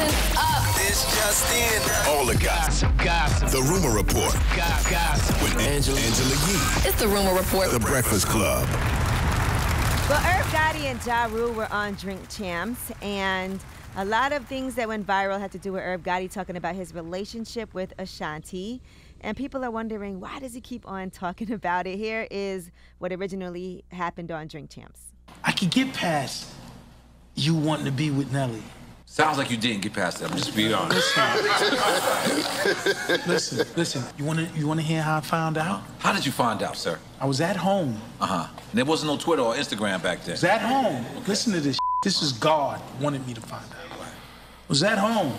Listen up. This just in. All the gossip. The rumor report. Gossip. With Angela Yee. It's the rumor report. The Breakfast Club. Well, Irv Gotti and Ja Rule were on Drink Champs, and a lot of things that went viral had to do with Irv Gotti talking about his relationship with Ashanti. And people are wondering, why does he keep on talking about it? Here is what originally happened on Drink Champs. I could get past you wanting to be with Nelly. Sounds like you didn't get past that. I'm just being honest. Listen. You wanna hear how I found out? How did you find out, sir? I was at home. And there wasn't no Twitter or Instagram back then. I was at home. Okay. Listen to this. This is God wanted me to find out. Right. I was at home.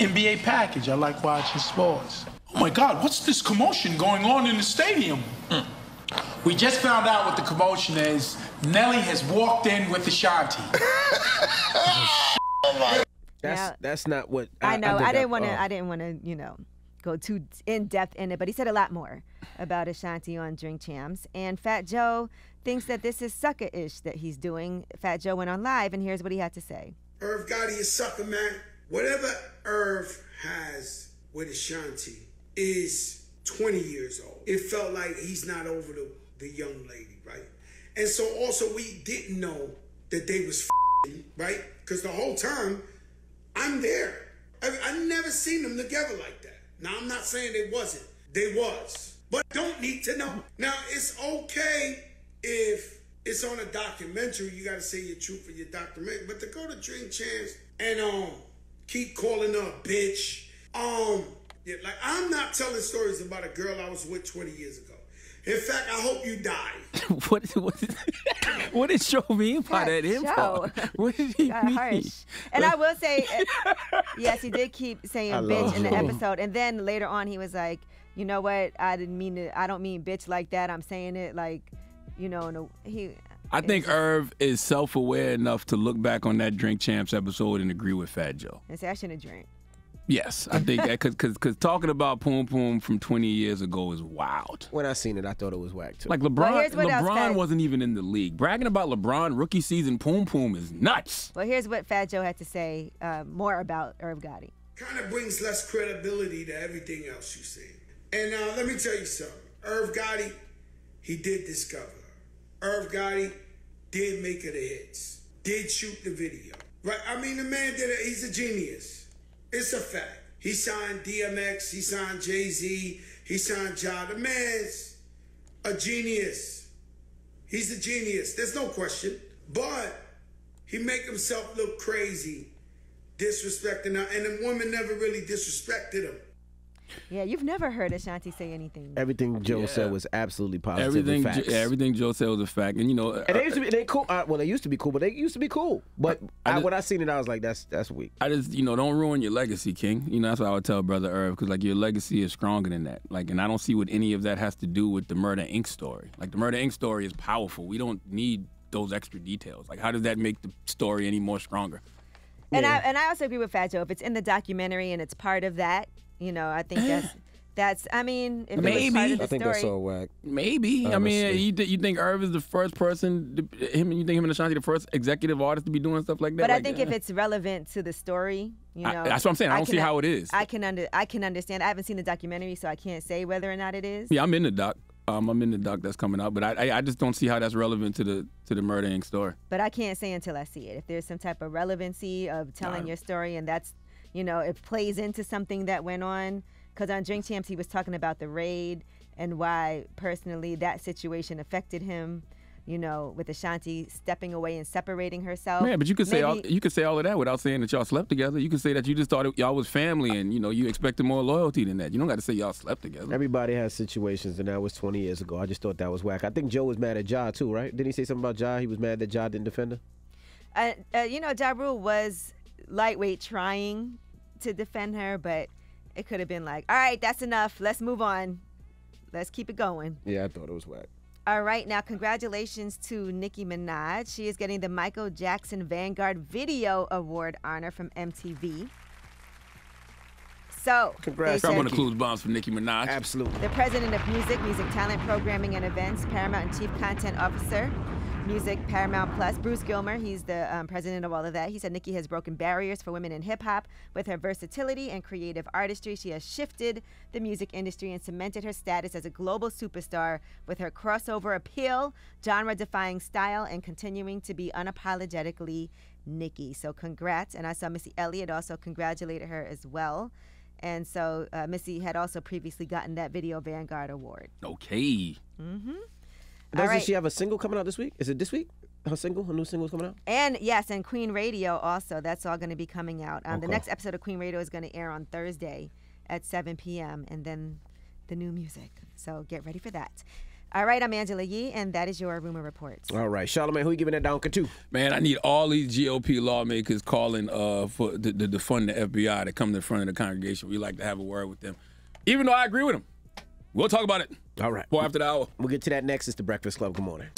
NBA package. I like watching sports. Oh my God! What's this commotion going on in the stadium? We just found out what the commotion is. Nelly has walked in with Ashanti. That's not what I know. I didn't want to, you know, go too in depth in it, but he said a lot more about Ashanti on Drink Champs. And Fat Joe thinks that this is sucker-ish that he's doing. Fat Joe went on live, and here's what he had to say. Irv Gotti is sucker, man. Whatever Irv has with Ashanti is 20 years old. It felt like he's not over the young lady, right? And so also we didn't know that they was right? Because the whole time, I'm there. I never seen them together like that. Now, I'm not saying they wasn't. They was. But I don't need to know. Now, it's okay if it's on a documentary. You got to say your truth for your documentary. But to go to Dream Chance and keep calling her a bitch. Like, I'm not telling stories about a girl I was with 20 years ago. In fact, I hope you die. What did Joe mean by that info? What did he mean? Harsh. And I will say, yes, he did keep saying bitch in the episode. And then later on, he was like, you know what? I didn't mean it. I don't mean bitch like that. I'm saying it like, you know, I think Irv is self-aware enough to look back on that Drink Champs episode and agree with Fat Joe. And say, I shouldn't have drank. Yes, I think that because talking about Poom Poom from 20 years ago is wild. When I seen it, I thought it was whack too. Like LeBron wasn't even in the league. Bragging about LeBron rookie season Poom Poom is nuts. Well, here's what Fat Joe had to say more about Irv Gotti. Kind of brings less credibility to everything else you say. And now let me tell you something. Irv Gotti, he did discover her. Irv Gotti did make her the hits. Did shoot the video. Right? I mean, the man did it. He's a genius. It's a fact. He signed DMX, he signed Jay-Z, he signed Ja. The man's a genius. He's a genius. There's no question. But he make himself look crazy, disrespecting her, and the woman never really disrespected him. Yeah, you've never heard Ashanti say anything. Everything Joe said was absolutely positive facts. Everything Joe said was a fact, and you know, and they used to be cool. Well, they used to be cool, but they used to be cool. But when I seen it, I was like, that's weak. I just, you know, don't ruin your legacy, King. You know, that's what I would tell Brother Irv, because like your legacy is stronger than that. Like, and I don't see what any of that has to do with the Murder Inc. story. Like, the Murder Inc. story is powerful. We don't need those extra details. Like, how does that make the story any more stronger? And I also agree with Fat Joe. If it's in the documentary and it's part of that. You know, I think that's. I mean, if maybe part of the story, that's all whack. Maybe honestly. I mean, you think Irv is the first person? You think him and Ashanti the first executive artist to be doing stuff like that? But like, I think if it's relevant to the story, you know, that's what I'm saying. I don't see how it is. I can understand. I haven't seen the documentary, so I can't say whether or not it is. Yeah, I'm in the doc. I'm in the doc that's coming out, but I just don't see how that's relevant to the Murder Inc. story. But I can't say until I see it. If there's some type of relevancy of telling your story, and that's. You know, it plays into something that went on. Because on Drink Champs, he was talking about the raid and why, personally, that situation affected him, you know, with Ashanti stepping away and separating herself. Man, but you could say all of that without saying that y'all slept together. You could say that you just thought y'all was family and, you know, you expected more loyalty than that. You don't got to say y'all slept together. Everybody has situations, and that was 20 years ago. I just thought that was whack. I think Joe was mad at Ja, too, right? Didn't he say something about Ja? He was mad that Ja didn't defend her? You know, Ja Rule was... lightweight trying to defend her, but it could have been like, all right, that's enough. Let's move on. Let's keep it going. Yeah, I thought it was whack. All right, now congratulations to Nicki Minaj. She is getting the Michael Jackson Vanguard Video Award honor from MTV. So, congrats. I'm gonna include bombs for Nicki Minaj. Absolutely. The president of music, talent, programming, and events, Paramount and Chief Content Officer, Music, Paramount Plus. Bruce Gilmer, he's the president of all of that. He said Nicki has broken barriers for women in hip-hop. With her versatility and creative artistry, she has shifted the music industry and cemented her status as a global superstar with her crossover appeal, genre-defying style, and continuing to be unapologetically Nicki. So congrats. And I saw Missy Elliott also congratulated her as well. And so Missy had also previously gotten that Video Vanguard Award. Okay. Mm-hmm. Doesn't she have a single coming out this week? Is it this week? Her single? Her new single's coming out? And yes, and Queen Radio also. That's all going to be coming out. Okay. The next episode of Queen Radio is going to air on Thursday at 7 p.m. And then the new music. So get ready for that. All right, I'm Angela Yee, and that is your Rumor Reports. All right, Charlamagne, who you giving that donkey to? Man, I need all these GOP lawmakers calling for to defund the FBI to come to the front of the congregation. We like to have a word with them, even though I agree with them. We'll talk about it. All right. Before after the hour. We'll get to that next. It's The Breakfast Club. Good morning.